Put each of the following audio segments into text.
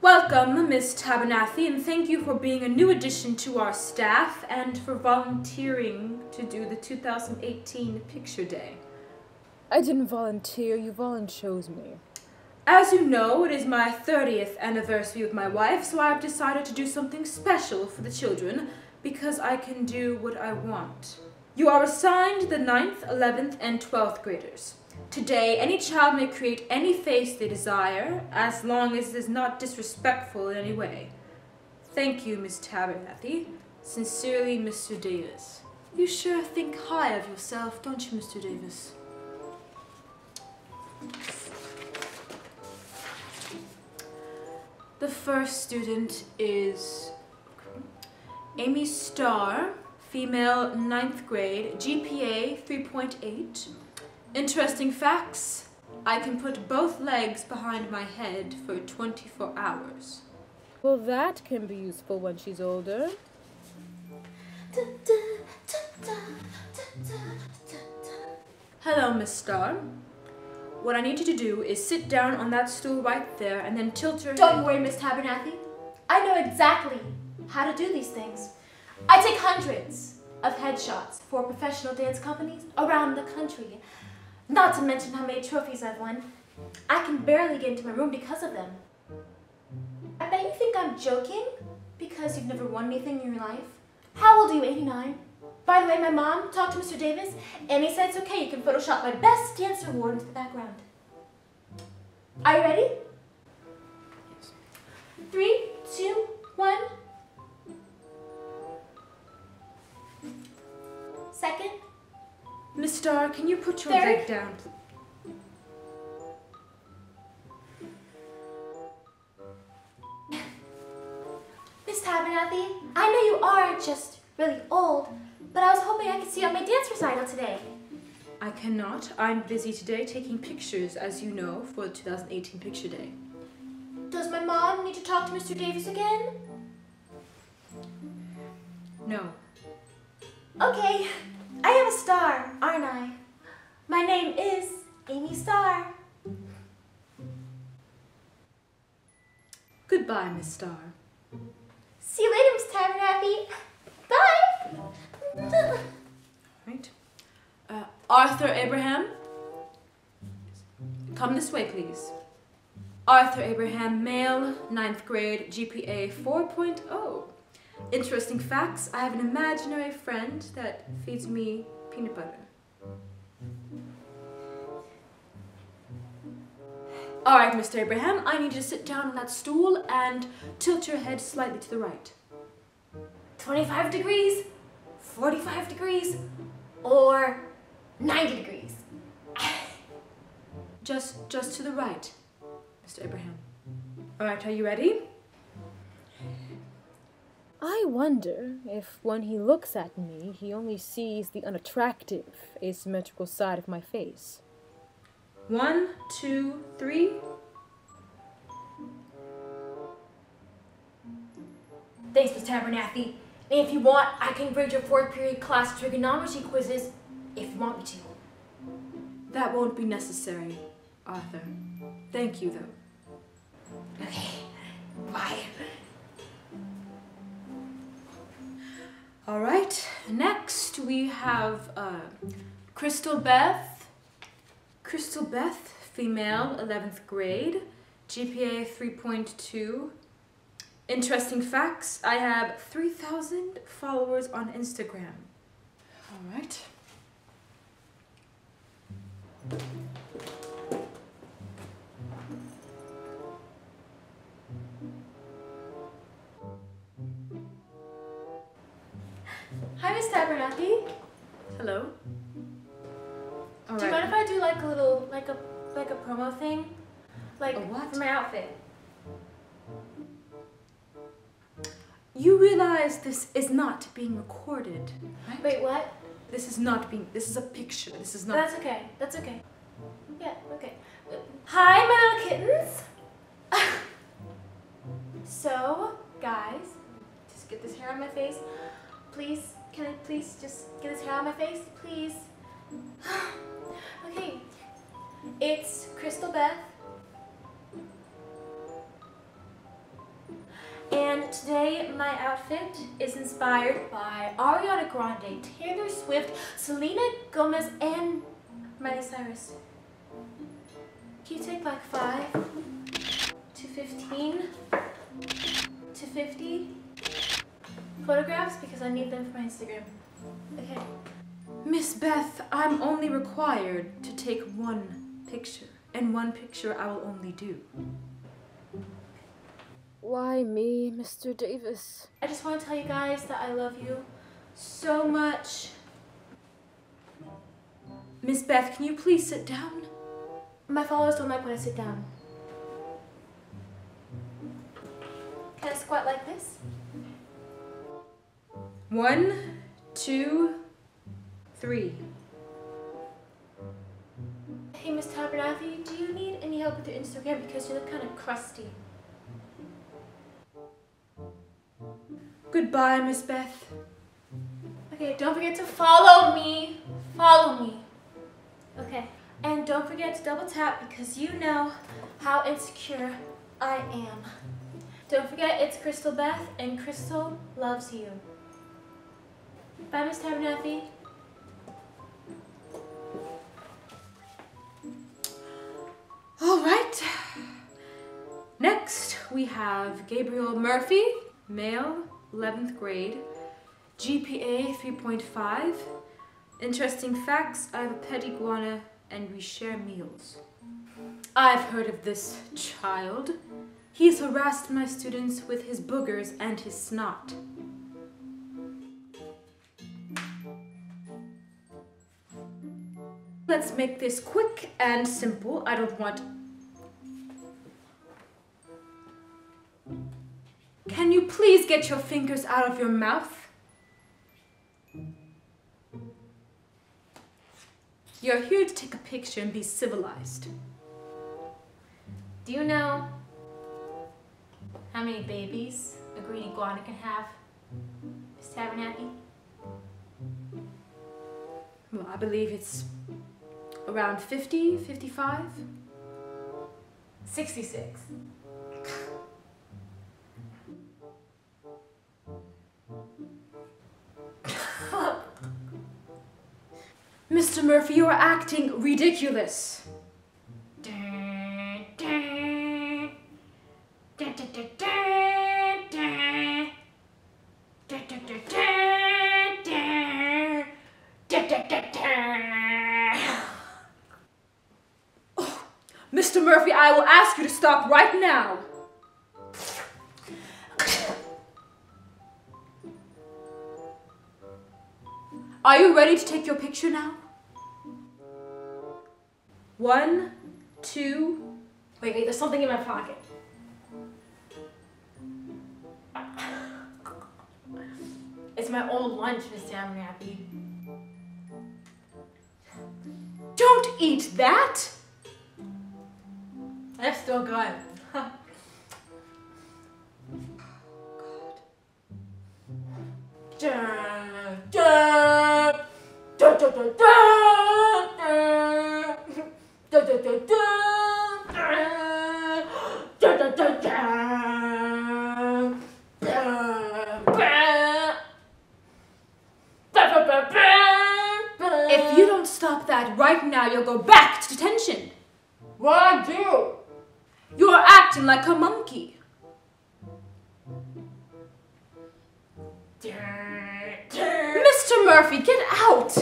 Welcome, Miss Tabanathy, and thank you for being a new addition to our staff and for volunteering to do the 2018 Picture Day. I didn't volunteer, you volunteered me. As you know, it is my 30th anniversary with my wife, so I've decided to do something special for the children because I can do what I want. You are assigned the 9th, 11th, and 12th graders. Today, any child may create any face they desire, as long as it is not disrespectful in any way. Thank you, Miss Abernathy. Sincerely, Mr. Davis. You sure think high of yourself, don't you, Mr. Davis? The first student is Amy Starr, female, 9th grade, GPA 3.8. Interesting facts. I can put both legs behind my head for 24 hours. Well, that can be useful when she's older. Hello, Miss Starr. What I need you to do is sit down on that stool right there and then tilt your head. Don't worry, Miss Abernathy. I know exactly how to do these things. I take hundreds of headshots for professional dance companies around the country. Not to mention how many trophies I've won. I can barely get into my room because of them. I bet you think I'm joking because you've never won anything in your life. How old are you, 89? By the way, my mom talked to Mr. Davis and he said it's okay, you can Photoshop my best dance award into the background. Are you ready? Yes. 3, 2, 1. Second. Miss Starr, can you put your leg down? Miss Abernathy, I know you are just really old, but I was hoping I could see you at my dance recital today. I cannot. I'm busy today taking pictures, as you know, for the 2018 Picture Day. Does my mom need to talk to Mr. Davis again? No. Okay. I am a star, aren't I? My name is Amy Starr. Goodbye, Miss Starr. See you later, Miss Abernathy. Bye! Right. Arthur Abraham, come this way, please. Arthur Abraham, male, 9th grade, GPA 4.0. Interesting facts, I have an imaginary friend that feeds me peanut butter. Alright, Mr. Abraham, I need you to sit down on that stool and tilt your head slightly to the right. 25 degrees, 45 degrees, or 90 degrees. Just to the right, Mr. Abraham. Alright, are you ready? I wonder if when he looks at me, he only sees the unattractive, asymmetrical side of my face. 1, 2, 3. Thanks, Miss Abernathy. And if you want, I can grade your 4th period class trigonometry quizzes if you want me to. That won't be necessary, Arthur. Thank you, though. Okay. Bye. All right, next we have Crystal Beth. Crystal Beth, female, 11th grade, GPA 3.2. Interesting facts, I have 3,000 followers on Instagram. All right. Hi, Miss Abernathy. Hello. All right. Do you mind if I do like a little, like a promo thing, like a what? For my outfit? You realize this is not being recorded, right? Wait, what? This is a picture. This is not. That's okay. That's okay. Yeah. Okay. Hi, my little kittens. So, guys, just get this hair on my face. Please, can I please just get this hair out of my face? Please. Beth. And today my outfit is inspired by Ariana Grande, Taylor Swift, Selena Gomez, and Miley Cyrus. Can you take like 5 to 15 to 50 photographs because I need them for my Instagram. Okay. Miss Beth, I'm only required to take one picture, and one picture I will only do. Why me, Mr. Davis? I just want to tell you guys that I love you so much. Miss Beth, can you please sit down? My followers don't like when I sit down. Can I squat like this? 1, 2, 3. Hey, Miss Abernathy, do you need any help with your Instagram? Because you look kind of crusty. Goodbye, Miss Beth. Okay, don't forget to follow me. Follow me. Okay. And don't forget to double tap because you know how insecure I am. Don't forget, it's Crystal Beth and Crystal loves you. Bye, Miss Abernathy. All right. Next, we have Gabriel Murphy, male. 11th grade, GPA 3.5. Interesting facts, I have a pet iguana and we share meals. I've heard of this child. He's harassed my students with his boogers and his snot. Let's make this quick and simple. I don't want... Can you please get your fingers out of your mouth? You're here to take a picture and be civilized. Do you know how many babies a green iguana can have, Miss Abernathy? Well, I believe it's around 50, 55, 66. Mr. Murphy, you are acting ridiculous. Oh, Mr. Murphy, I will ask you to stop right now. Are you ready to take your picture now? 1, 2... Wait, there's something in my pocket. It's my old lunch, Miss Abernathy. Don't eat that! That's still good. If you don't stop that right now, you'll go back to detention. What'd I do? You're acting like a monkey. Mr. Murphy, get out!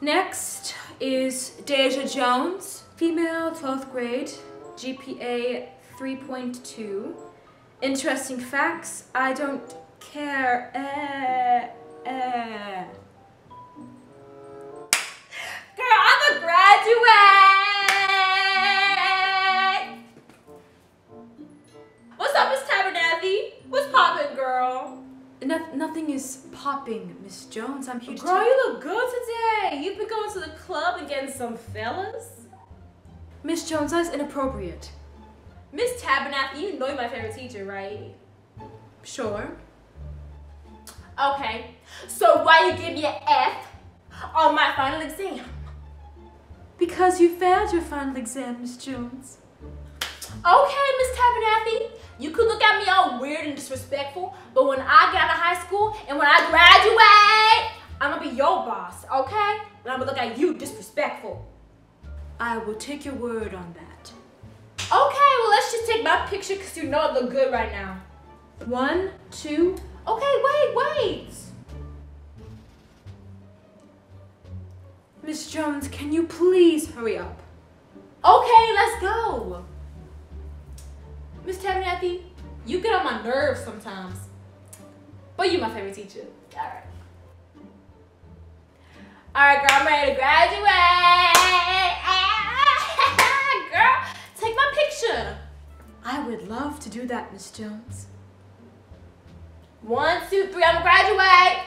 Next is Deja Jones, female, 12th grade, GPA 3.2. Interesting facts, I don't care. Girl, I'm a graduate! What's up, Miss Abernathy? What's poppin', girl? Nothing is popping, Miss Jones. I'm here to... Girl, you look good today. You've been going to the club and getting some fellas? Miss Jones, that's inappropriate. Miss Abernathy, you know you're my favorite teacher, right? Sure. Okay, so why you give me an F on my final exam? Because you failed your final exam, Miss Jones. Okay, Miss Abernathy, you could look at me all weird and disrespectful, but when I get out of high school and when I graduate, I'm gonna be your boss, okay? And I'm gonna look at you disrespectful. I will take your word on that. Okay, well let's just take my picture because you know I look good right now. 1, 2. Okay, wait. Miss Jones, can you please hurry up? Okay, let's go. Miss Abernathy, you get on my nerves sometimes, but you're my favorite teacher. All right. All right, girl, I'm ready to graduate. Girl, take my picture. I would love to do that, Miss Jones. 1, 2, 3, I'm gonna graduate.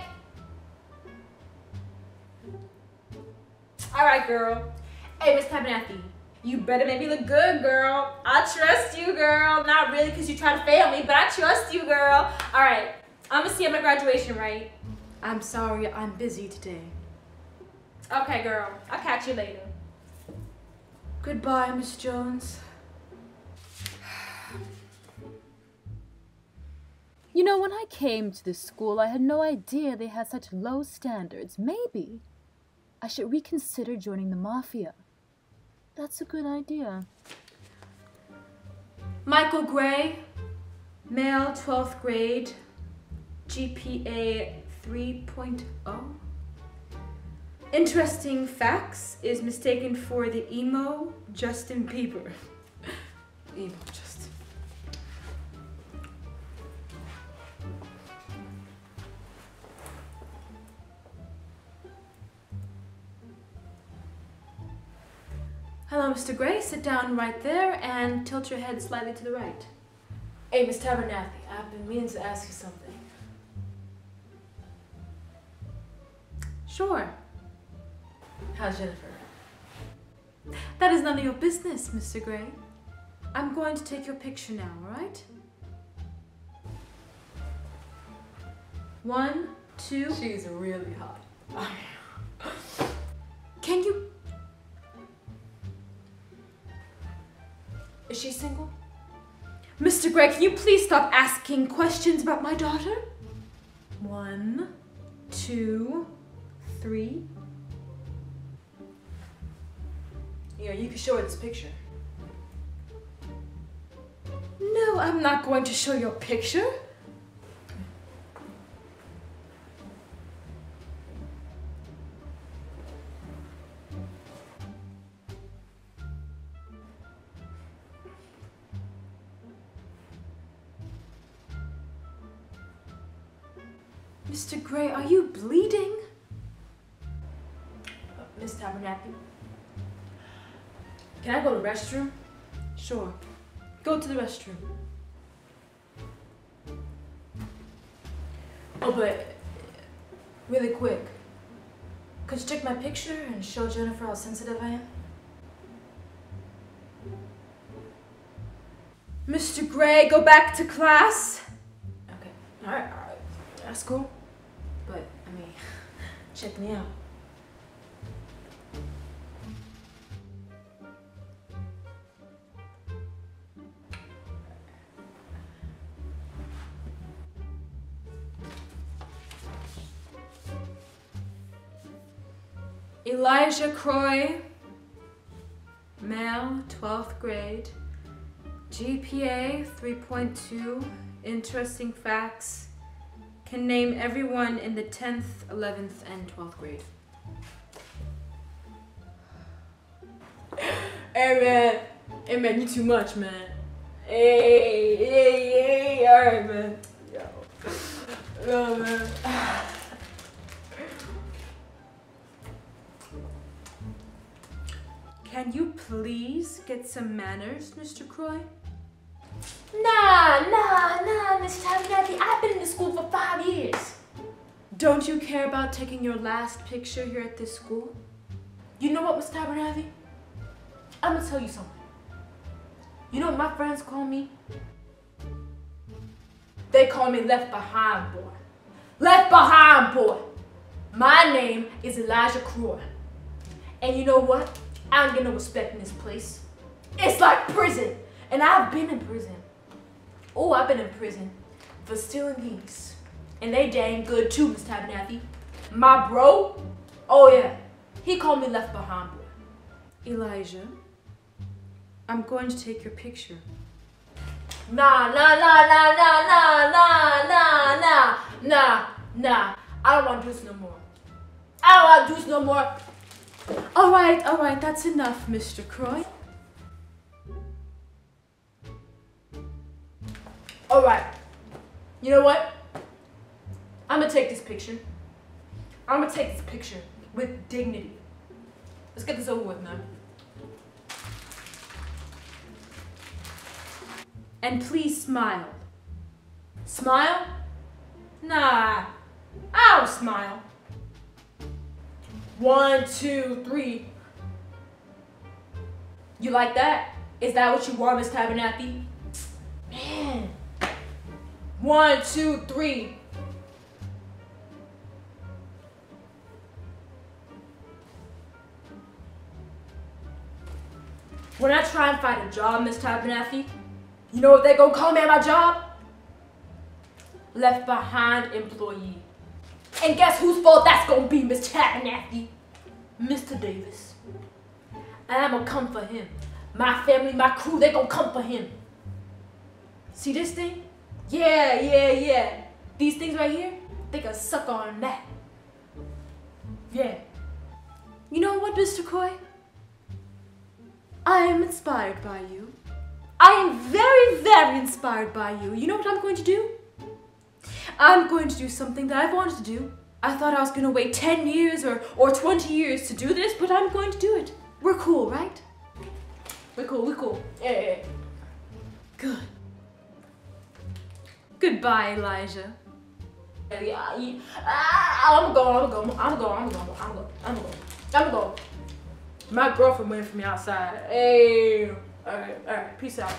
All right, girl. Hey, Miss Abernathy, you better make me look good, girl. I trust you, girl. Not really, because you try to fail me, but I trust you, girl. All right, I'm gonna see you at my graduation, right? I'm sorry, I'm busy today. Okay, girl. I'll catch you later. Goodbye, Miss Jones. You know, when I came to this school, I had no idea they had such low standards. Maybe I should reconsider joining the mafia. That's a good idea. Michael Gray, male, 12th grade, GPA 3.0. Interesting facts is mistaken for the emo Justin Bieber. Emo Justin. Hello, Mr. Gray. Sit down right there and tilt your head slightly to the right. Hey, Miss Abernathy, I've been meaning to ask you something. Sure. How's Jennifer? That is none of your business, Mr. Gray. I'm going to take your picture now, alright? 1, 2. She's really hot. Can you... Is she single? Mr. Gray, can you please stop asking questions about my daughter? 1, 2, 3. Yeah, you can show her this picture. No, I'm not going to show your picture. Mr. Gray, are you bleeding? Miss Abernathy? Can I go to the restroom? Sure. Go to the restroom. Oh, but really quick. Could you take my picture and show Jennifer how sensitive I am? Mr. Gray, go back to class. Okay. All right. That's cool. But, I mean, check me out. Elijah Croy, male, 12th grade, GPA 3.2, interesting facts, can name everyone in the 10th, 11th, and 12th grade. Hey man, you too much, man. Hey, alright, man. Yo. Oh, man. Can you please get some manners, Mr. Croy? Nah, Miss Abernathy. I've been in this school for 5 years. Don't you care about taking your last picture here at this school? You know what, Miss Abernathy? I'm gonna tell you something. You know what my friends call me? They call me left behind boy. Left Behind boy. My name is Elijah Croy. And you know what? I don't get no respect in this place. It's like prison. And I've been in prison. Oh, I've been in prison for stealing things. And they dang good too, Miss Abernathy. My bro, oh yeah, he called me Left Behind boy. Elijah, I'm going to take your picture. Nah. I don't want to do this no more. All right, that's enough, Mr. Croy. All right, you know what? I'm gonna take this picture. I'm gonna take this picture with dignity. Let's get this over with now. And please smile. Smile? Nah, I don't smile. 1, 2, 3. You like that? Is that what you want, Miss Abernathy? Man. 1, 2, 3. When I try and find a job, Miss Abernathy, you know what they gonna call me at my job? Left Behind employee. And guess whose fault that's gonna be, Miss Abernathy? Mr. Davis. And I'm gonna come for him. My family, my crew, they gonna come for him. See this thing? Yeah. These things right here, they can suck on that. Yeah. You know what, Mr. Croy? I am inspired by you. I am very, very inspired by you. You know what I'm going to do? I'm going to do something that I've wanted to do. I thought I was going to wait 10 years or 20 years to do this, but I'm going to do it. We're cool, right? We're cool. Yeah. Good. Goodbye, Elijah. I'm going. My girlfriend waiting for me outside. Hey, all right, peace out.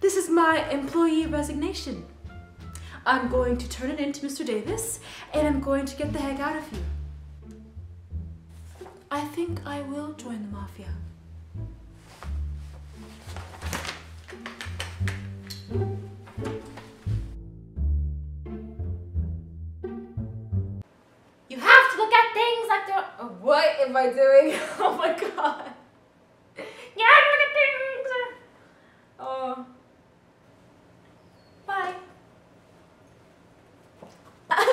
This is my employee resignation. I'm going to turn it in to Mr. Davis, and I'm going to get the heck out of here. I think I will join the mafia. You have to look at things like they're... Oh, what am I doing? Oh my god. You have to look at things. Oh. Bye. Oh.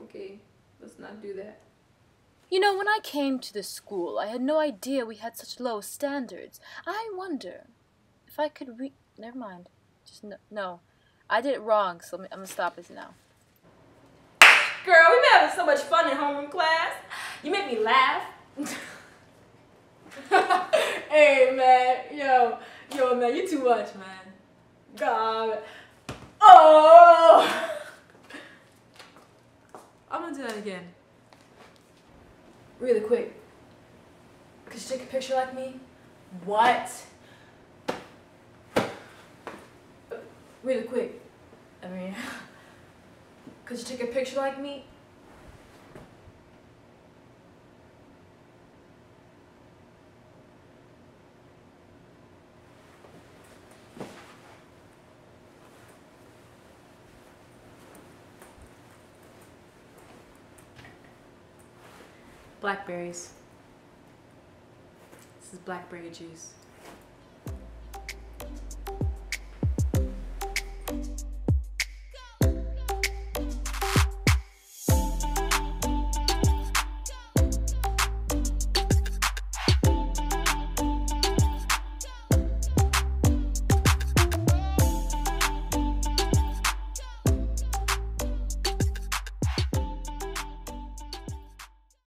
Okay, let's not do that. You know, when I came to this school, I had no idea we had such low standards. I wonder if I could never mind. Just no. I did it wrong, so I'm gonna stop this now. Girl, we've been having so much fun in homeroom class. You make me laugh. Hey, man. Yo, man, you too much, man. God. Oh! I'm gonna do that again. Really quick. Could you take a picture like me? What? Really quick. Could you take a picture like me? Blackberries. This is blackberry juice.